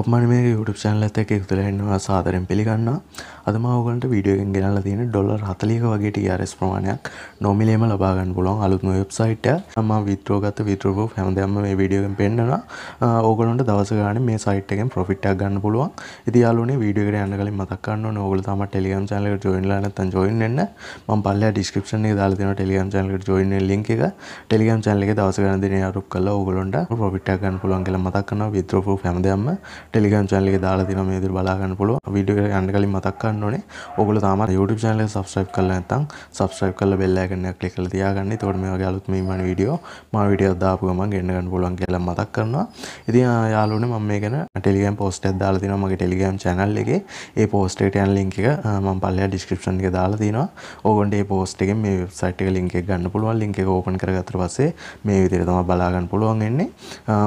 ඔපමණ මේ YouTube channel එකත් එක්ක එකතු වෙලා ඉන්නවා සාදරයෙන් පිළිගන්නවා. අද මම ඔයගලන්ට වීඩියෝ එකෙන් ගෙනල්ලා තියෙන $40ක වගේ TRS ප්‍රමාණයක් nominally ම ලබා ගන්න පුළුවන් අලුත්ම වෙබ්සයිට් එක. මම withdraw ගත්ත withdraw proof හැමදේම මේ වීඩියෝ එකෙන් පෙන්නනවා. ඕගලන්ට දවස් ගානේ මේ site එකෙන් profit එකක් ගන්න පුළුවන්. ඉතින් යාළුවනේ වීඩියෝ එකට යන්න කලින් මතක් කරන්න ඕනේ ඕගොල්ලෝ තාම Telegram channel එකට join වෙලා නැත්නම් join වෙන්න. මම පල්ලෙහා description එකේ දාලා තියෙනවා Telegram channel එකට join වෙන link එක. Telegram channel එකේ දවස් ගානේ දිනේ අරුප් කරලා ඕගලන්ට profit එකක් ගන්න පුළුවන් කියලා මතක් කරනවා withdraw proof හැමදේම Telegram channel එකේ දාලා තියෙනවා මේ විදිහට බලා ගන්න පුළුවන්. වීඩියෝ එකට යන්න කලින් මතක් කරන්න ඕනේ ඕගොල්ලෝ තාම YouTube channel එක subscribe කරලා නැත්නම් subscribe කරලා bell icon එක click කරලා තියාගන්න. එතකොට මේ වගේ අලුත් මීමන වීඩියෝ මා වීඩියෝ දාපු ගමන් ගෙන්න ගන්න පුළුවන් කියලා මතක් කරනවා. ඉතින් යාළුවනේ මම මේ ගැන Telegram post එකක් දාලා තියෙනවා මගේ Telegram channel එකේ. ඒ post එකට යන link එක මම පල්ලෙහා description එකේ දාලා තියෙනවා. ඕගොල්ලන්ට මේ post එකෙන් මේ website එක link එක ගන්න පුළුවන්. link එක open කරගත්තට පස්සේ මේ විදිහට තමයි බලා ගන්න පුළුවන් වෙන්නේ.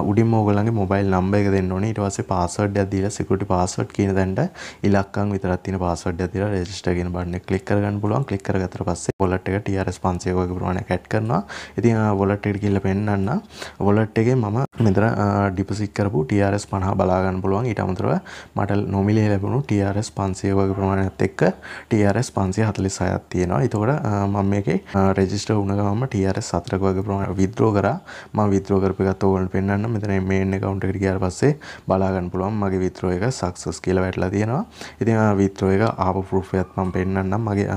උඩින්ම ඕගොල්ලන්ගේ mobile number එක දෙන්න ඕනේ. ඊට පස්සේ password එකක් දීලා security password කියන තැනට ඉලක්කම් විතරක් තියෙන password එකක් දීලා register කියන බටන් එක click කරගන්න පුළුවන්. click කරගත්තට පස්සේ wallet එක TRS 500ක වගේ ප්‍රමාණයක් add කරනවා. ඉතින් wallet එකට ගිහිල්ලා පෙන්නන්න. wallet එකේ මම මෙතන deposit කරපු TRS 50 බලා ගන්න පුළුවන්. ඊට අමතරව මට nominally ලැබුණු TRS 500ක වගේ ප්‍රමාණයක් එක්ක TRS 546ක් තියෙනවා. ඒතකොට මම මේකේ register වුණ ගමන්ම TRS 4ක වගේ ප්‍රමාණයක් withdraw කරා. මම withdraw කරපු එකත් ඕගොල්ලන්ට පෙන්නන්න. මෙතන main account එකට ගියාට පස්සේ බලා ගන්න පුළුවන් මගේ withdraw එක success කියලා වැටලා තියෙනවා. ඉතින් withdraw එක ආපු proof එකත් මම පෙන්නන්නම්. මගේ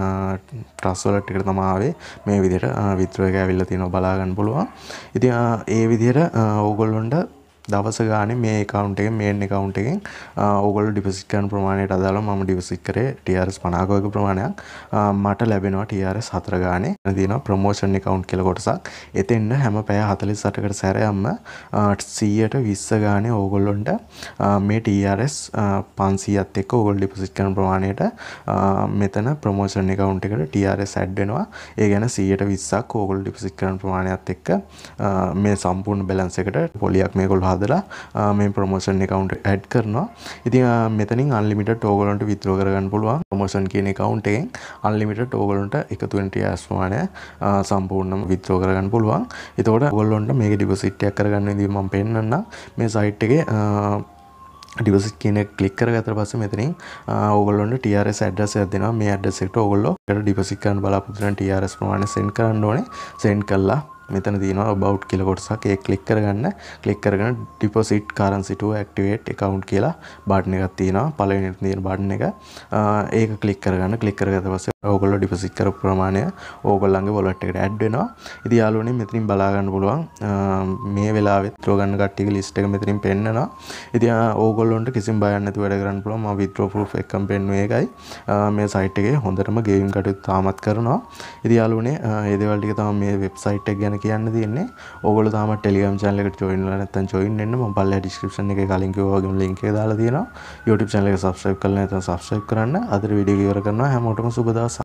trust wallet එකට තමයි ආවේ. මේ විදිහට withdraw එක ඇවිල්ලා තියෙනවා බලා ගන්න පුළුවන්. ඉතින් ඒ විදිහට ඕගොල්ලොන්ට දවස් ගානේ මේ account එකේ main account එකෙන් ඕගොල්ලෝ deposit කරන ප්‍රමාණයට අදාළව මම deposit කරේ TRS 50ක වගේ ප්‍රමාණයක් මට ලැබෙනවා TRS 4 ගානේ. එතන තියෙනවා promotion account කියලා කොටසක්. එතෙන්න හැම පැය 48කට සැරයක්ම 100ට 20 ගානේ ඕගොල්ලොන්ට මේ TRS 500ත් එක්ක ඕගොල්ලෝ deposit කරන ප්‍රමාණයට මෙතන promotion account එකට TRS add වෙනවා. ඒ කියන්නේ 100ට 20ක් ඕගොල්ලෝ deposit කරන ප්‍රමාණයත් එක්ක මේ සම්පූර්ණ balance එකට පොලියක් මේගොල්ලෝ හදලා මේ ප්‍රොමෝෂන් account add කරනවා. ඉතින් මෙතනින් unlimited ඕගොල්ලන්ට withdraw කරගන්න පුළුවන්. ප්‍රොමෝෂන් කියන account එකෙන් unlimited ඕගොල්ලන්ට එකතු වෙන TRS ප්‍රමාණය සම්පූර්ණයෙන්ම withdraw කරගන්න පුළුවන්. ඒතකොට ඕගොල්ලන්ට මේක deposit එකක් කරගන්න විදිහ මම පෙන්නන්නම්. මේ site එකේ deposit කියන එක click කරගත්තට පස්සේ මෙතනින් ඕගොල්ලොන්ට TRS address එකක් දෙනවා. මේ address එකට ඕගොල්ලෝ deposit කරන්න බලාපොරොත්තු වෙන TRS ප්‍රමාණය send කරන්න ඕනේ. send කළා මෙතන තියෙනවා about කියලා කොටසක්. ඒක click කරගන්න. click කරගෙන deposit currency to activate account කියලා බටන් එකක් තියෙනවා. පළවෙනි තියෙන බටන් එක. ඒක click කරගන්න. click කරගත්ත පස්සේ ඕගොල්ලෝ deposit කරපු ප්‍රමාණය ඕගොල්ලන්ගේ wallet එකට add වෙනවා. ඉතින් යාළුවනේ මෙතනින් බලා ගන්න පුළුවන් මේ වෙලාවෙත් withdraw ගන්න කට්ටියගේ list එක මෙතනින් පෙන්නනවා. ඉතින් ඕගොල්ලොන්ට කිසිම බයක් නැතුව වැඩ කරන්න පුළුවන්. මම withdraw proof එකක් පෙන්නුවේ ඒකයි. මේ site එකේ හොඳටම gaming කටයුතු තාමත් කරනවා. ඉතින් යාළුවනේ මේ දේවල් ටික තමයි මේ website එක ගැන කියන්න තියෙන්නේ. ඕගොල්ලෝ තාම Telegram channel එකට join වෙලා නැත්නම් join වෙන්න. මම පල්ලෙහා description එකේ කලින් කිව්වා වගේම link එක දාලා තියෙනවා. YouTube channel එක subscribe කරලා නැත්නම් subscribe කරන්න. අදට වීඩියෝ ඉවර කරනවා. හැමෝටම සුබ දවසක්.